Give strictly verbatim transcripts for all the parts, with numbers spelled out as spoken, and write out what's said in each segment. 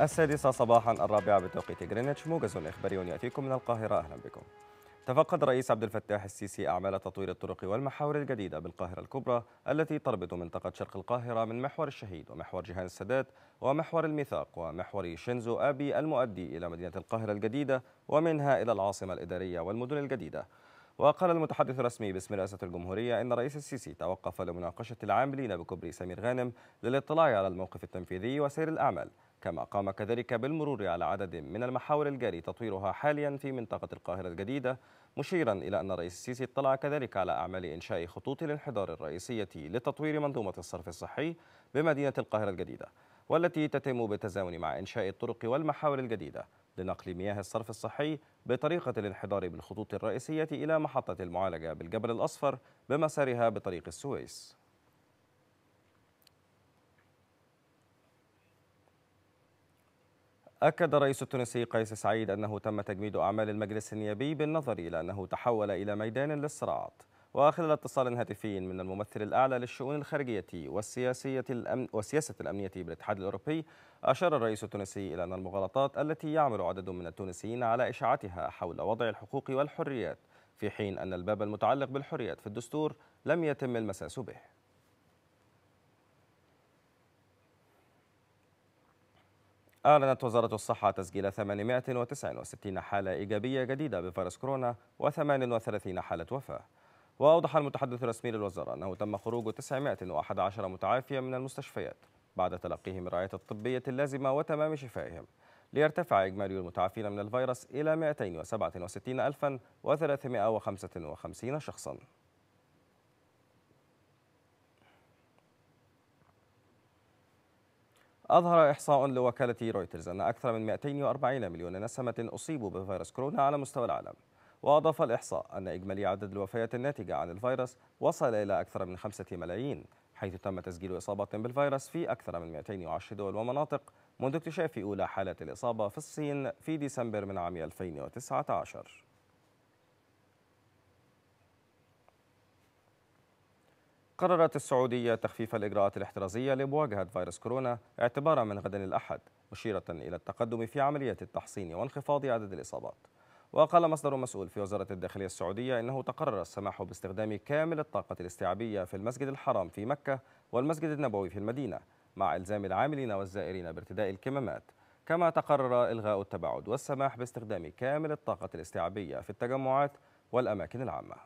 السادسة صباحا الرابعة بتوقيت غرينتش، موجز إخباري يأتيكم من القاهرة. أهلا بكم. تفقد الرئيس عبد الفتاح السيسي أعمال تطوير الطرق والمحاور الجديدة بالقاهرة الكبرى التي تربط منطقة شرق القاهرة من محور الشهيد ومحور جهان السادات ومحور الميثاق ومحور شينزو أبي المؤدي إلى مدينة القاهرة الجديدة ومنها إلى العاصمة الإدارية والمدن الجديدة. وقال المتحدث الرسمي باسم رئاسة الجمهورية إن الرئيس السيسي توقف لمناقشة العاملين بكوبري سمير غانم للاطلاع على الموقف التنفيذي وسير الأعمال، كما قام كذلك بالمرور على عدد من المحاور الجاري تطويرها حاليا في منطقة القاهرة الجديدة، مشيرا إلى أن الرئيس السيسي اطلع كذلك على أعمال إنشاء خطوط الانحدار الرئيسية لتطوير منظومة الصرف الصحي بمدينة القاهرة الجديدة، والتي تتم بالتزامن مع إنشاء الطرق والمحاور الجديدة لنقل مياه الصرف الصحي بطريقة الانحدار بالخطوط الرئيسية إلى محطة المعالجة بالجبل الأصفر بمسارها بطريق السويس. أكد الرئيس التونسي قيس سعيد أنه تم تجميد أعمال المجلس النيابي بالنظر إلى أنه تحول إلى ميدان للصراعات. وخلال اتصال هاتفي من الممثل الأعلى للشؤون الخارجية والسياسية الأمن والسياسة الأمنية بالاتحاد الأوروبي، أشار الرئيس التونسي إلى أن المغالطات التي يعمل عدد من التونسيين على إشاعتها حول وضع الحقوق والحريات، في حين أن الباب المتعلق بالحريات في الدستور لم يتم المساس به. أعلنت وزارة الصحة تسجيل ثمانمائة وتسعة وستين حالة إيجابية جديدة بفيروس كورونا وثمان وثلاثين حالة وفاة. وأوضح المتحدث الرسمي للوزارة أنه تم خروج تسعمائة وأحد عشر متعافيا من المستشفيات بعد تلقيهم الرعاية الطبية اللازمة وتمام شفائهم، ليرتفع إجمالي المتعافين من الفيروس إلى مائتين وسبعة وستين ألفا وثلاثمائة وخمسة وخمسين شخصا. أظهر إحصاء لوكالة رويترز أن أكثر من مائتين وأربعين مليون نسمة أصيبوا بفيروس كورونا على مستوى العالم. وأضاف الإحصاء أن إجمالي عدد الوفيات الناتجة عن الفيروس وصل إلى أكثر من خمسة ملايين، حيث تم تسجيل إصابة بالفيروس في أكثر من مائتين وعشر دول ومناطق منذ اكتشاف أولى حالة الإصابة في الصين في ديسمبر من عام ألفين وتسعة عشر. قررت السعودية تخفيف الإجراءات الاحترازية لمواجهة فيروس كورونا اعتبارا من غد الأحد، مشيرة إلى التقدم في عملية التحصين وانخفاض عدد الإصابات. وقال مصدر مسؤول في وزارة الداخلية السعودية إنه تقرر السماح باستخدام كامل الطاقة الاستيعابية في المسجد الحرام في مكة والمسجد النبوي في المدينة، مع إلزام العاملين والزائرين بارتداء الكمامات، كما تقرر إلغاء التباعد والسماح باستخدام كامل الطاقة الاستيعابية في التجمعات والأماكن العامة.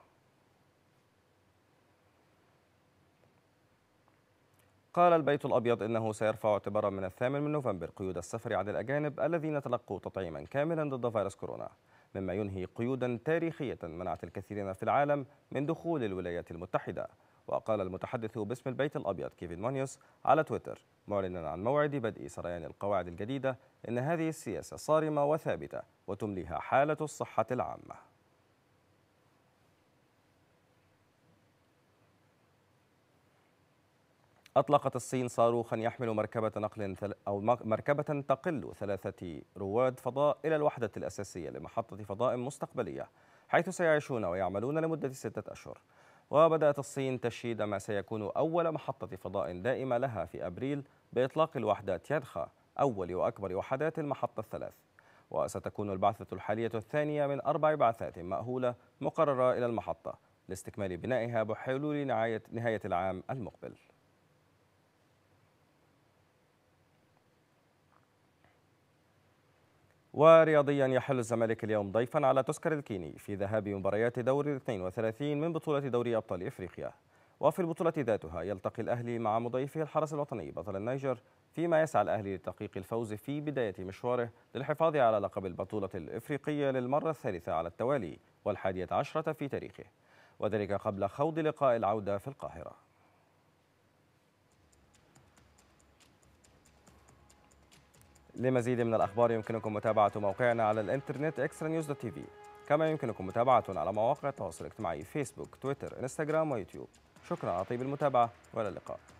قال البيت الأبيض إنه سيرفع اعتبارا من الثامن من نوفمبر قيود السفر على الأجانب الذين تلقوا تطعيما كاملا ضد فيروس كورونا، مما ينهي قيودا تاريخية منعت الكثيرين في العالم من دخول الولايات المتحدة. وقال المتحدث باسم البيت الأبيض كيفين مونيوس على تويتر معلنا عن موعد بدء سريان القواعد الجديدة إن هذه السياسة صارمة وثابتة وتمليها حالة الصحة العامة. أطلقت الصين صاروخا يحمل مركبة نقل أو مركبة تقل ثلاثة رواد فضاء إلى الوحدة الأساسية لمحطة فضاء مستقبلية، حيث سيعيشون ويعملون لمدة ستة أشهر. وبدأت الصين تشييد ما سيكون أول محطة فضاء دائمة لها في أبريل بإطلاق الوحدة تيانخا، أول وأكبر وحدات المحطة الثلاث. وستكون البعثة الحالية الثانية من أربع بعثات مأهولة مقررة إلى المحطة لاستكمال بنائها بحلول نهاية العام المقبل. ورياضيا يحل الزمالك اليوم ضيفا على توسكر الكيني في ذهاب مباريات دور الاثنين وثلاثين من بطولة دوري أبطال إفريقيا. وفي البطولة ذاتها يلتقي الأهلي مع مضيفه الحرس الوطني بطل النيجر، فيما يسعى الأهلي لتحقيق الفوز في بداية مشواره للحفاظ على لقب البطولة الإفريقية للمرة الثالثة على التوالي والحادية عشرة في تاريخه، وذلك قبل خوض لقاء العودة في القاهرة. لمزيد من الأخبار يمكنكم متابعة موقعنا على الإنترنت إكسترا نيوز دوت تي في، كما يمكنكم متابعتنا على مواقع التواصل الاجتماعي فيسبوك، تويتر، إنستغرام ويوتيوب. شكرا على طيب المتابعة وإلى اللقاء.